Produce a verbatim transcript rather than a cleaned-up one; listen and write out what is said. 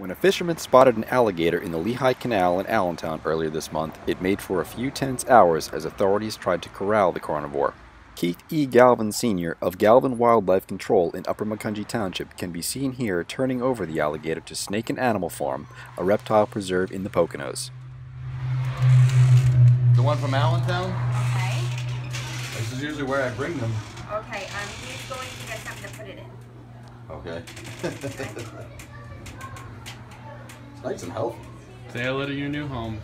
When a fisherman spotted an alligator in the Lehigh Canal in Allentown earlier this month, it made for a few tense hours as authorities tried to corral the carnivore. Keith E. Galvin Senior of Galvin Wildlife Control in Upper Macungie Township can be seen here turning over the alligator to Snake and Animal Farm, a reptile preserve in the Poconos. The one from Allentown? Okay. This is usually where I bring them. Okay, um, he's going to get something to put it in. Okay. Nice and healthy. Say hello to your new home.